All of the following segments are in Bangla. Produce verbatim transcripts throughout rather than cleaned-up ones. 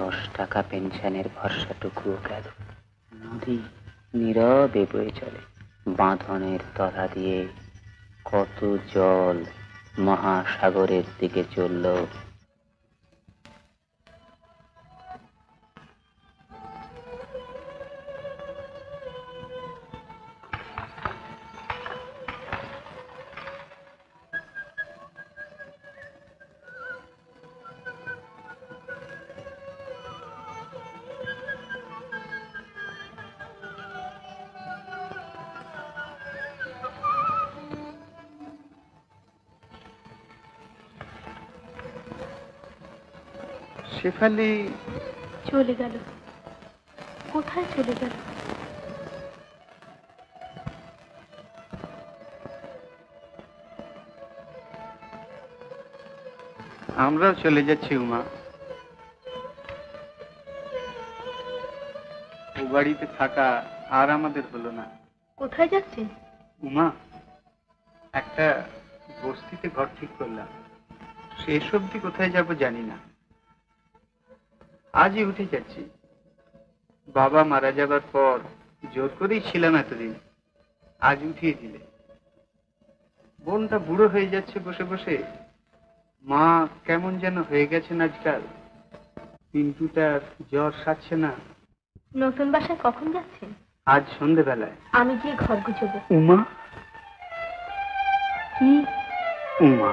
দশ টাকা পেনশনের ভরসাটুকুও গেল। নদী নীরবে বয়ে চলে, বাঁধনের তলা দিয়ে কত জল মহাসাগরের দিকে চলল। শেফালি চলে গেল, কোথায় চলে গেল? আমরা চলে যাচ্ছি উমা, ও বাড়িতে থাকা আর আমাদের হলো না। কোথায় যাচ্ছে উমা? একটা বস্তিতে ঘর ঠিক করলাম, শেষ অবধি কোথায় যাব জানি না। আজই উঠে যাচ্ছি, বাবা মারা যাবার পর জোর করেই ছিলাম এতদিন, আজ উঠিয়ে দিলে। বোনটা বুড়ো হয়ে যাচ্ছে বসে বসে, মা কেমন যেন হয়ে গেছেন আজকাল, পিন্টুটার জ্বর সারছে না। নতুন বাসায় কখন যাচ্ছেন? আজ সন্ধ্যেবেলায়। আমি গিয়ে ঘর গুছবো। উমা কি? উমা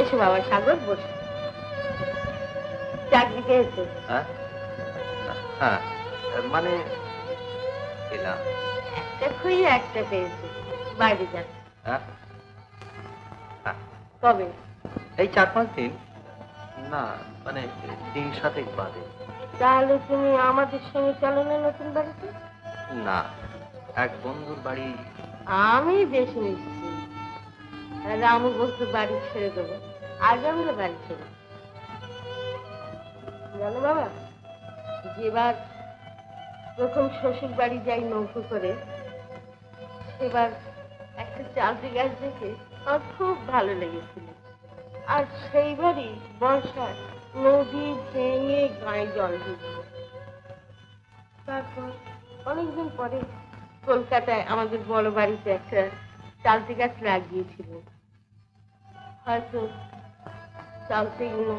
এসো বাবা সাগর, বসে চাকরি পেয়েছে? মানে একটা খুঁজে একটা পেয়েছে, বাইরে যাবে কবে? এই চার পাঁচ দিন না, মানে দিন সাথে বাদে। তাহলে তুমি আমাদের সঙ্গে চলো না নতুন বাড়িতে? না, এক বন্ধুর বাড়ি। আমি বেশ নিশ্চিত, তাহলে আমি বন্ধুর বাড়ি ছেড়ে দেবো, আজ আমরা বাড়ি ছেড়ে। জানো বাবা, যেবার প্রথম শ্বশুর বাড়ি যাই নৌকো করে, সেবার একটা চালটি গাছ দেখে আমার খুব ভালো লেগেছিল। আর সেইবারই বর্ষার নদী ভেঙে গায়ে জল দিয়েছিল। তারপর অনেকদিন পরে কলকাতায় আমাদের বড় বাড়িতে একটা চালতি গাছ লাগিয়েছিল, হয়তো চালতিগুলো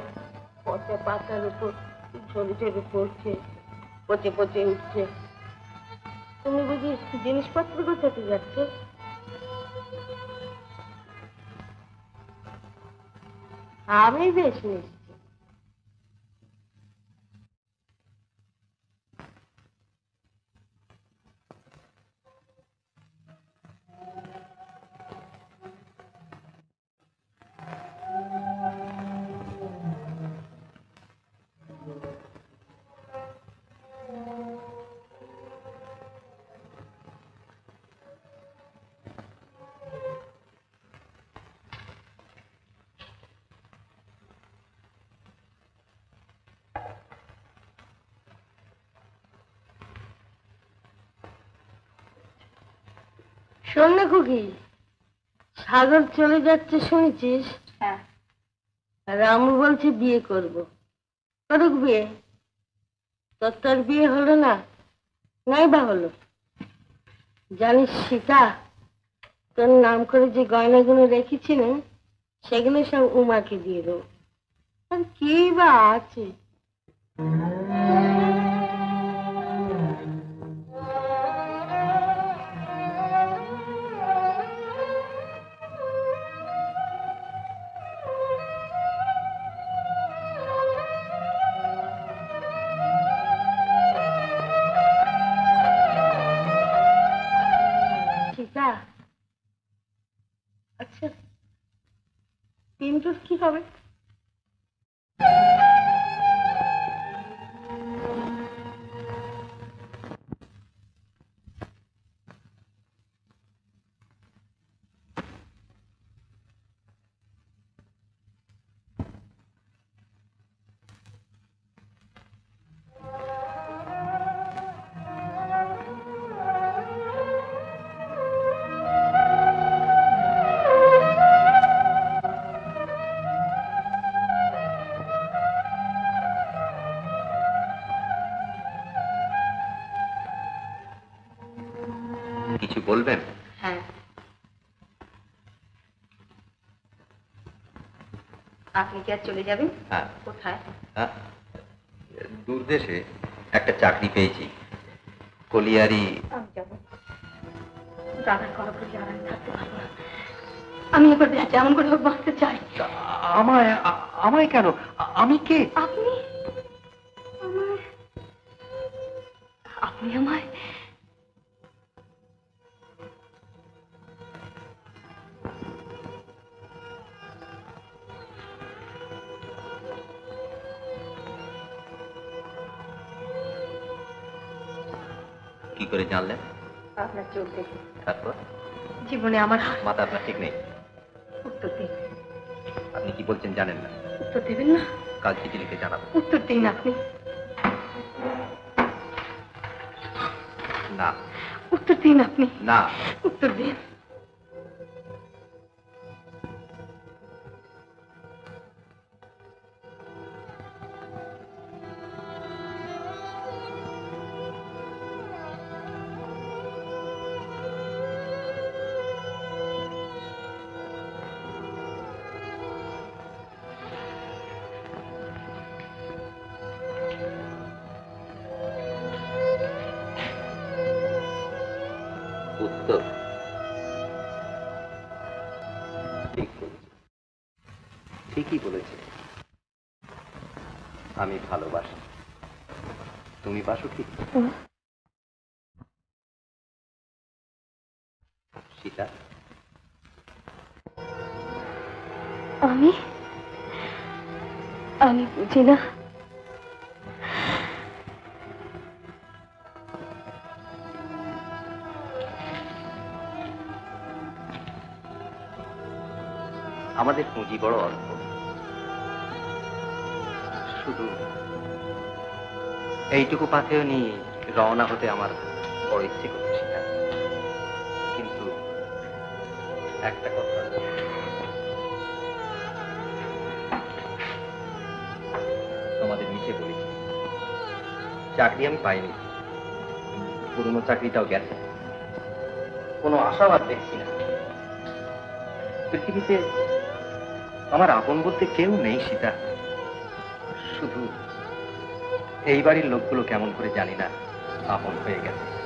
পচা পাতার উপর ঝরে ঝরে পড়ছে, পচে পচে উঠছে। তুমি বুঝি জিনিসপত্র গোছাতে যাচ্ছ? আমি বেশ নিশ্চিত। শোন না খুকি, সাগর চলে যাচ্ছে শুনেছিস? হ্যাঁ, রামু বলছে বিয়ে করবো। করুক বিয়ে, তোর তোর বিয়ে হলো না, নাই বা হলো। জানিস সীতা, তোর নাম করে যে গয়নাগুলো রেখেছিলেন সেগুলো সব উমাকে দিয়ে দেবো, আর কি বা আছে। হবে। কিছু বলবেন? হ্যাঁ, আপনি কি আর চলে যাবেন? হ্যাঁ। কোথায়? দূর দেশে একটা চাকরি পেয়েছি, কলিয়ারি। আমি যাব দাদার ঘর করে আরাম থাকতে পারবো না। আমি এবার যেমন করে হোক বাঁচতে চাই। আমায় আমায় কেন? আমি কে? আপনি আমায় আপনি আমায় কি করে জানলেন? আপনার চোখ দেখে। তারপর জীবনে আমার মাথা আপনার ঠিক নেই। উত্তর দিন। আপনি কি বলছেন জানেন না? উত্তর দেবেন না? কাল চিঠি লিখে জানাবো। উত্তর দিন আপনি। না। উত্তর দিন আপনি। না। উত্তর দিন। ঠিকই বলেছে, আমি ভালোবাসি। তুমি বাসো কি সীতা? আমি আমি বুঝি না। আমাদের পুঁজি বড় অল্প, শুধু এইটুকু পাথেও নিয়ে রওনা হতে আমার বড় ইচ্ছে করছে। কিন্তু একটা কথা, তোমাদের মিছে বলেছি, চাকরি আমি পাইনি, পুরনো চাকরিটাও গেছে, কোনো আশাবাদ দেখছি না। পৃথিবীতে আমার আপন বলতে কেউ নেই সীতা, শুধু এই বাড়ির লোকগুলো কেমন করে জানি না আপন হয়ে গেছে।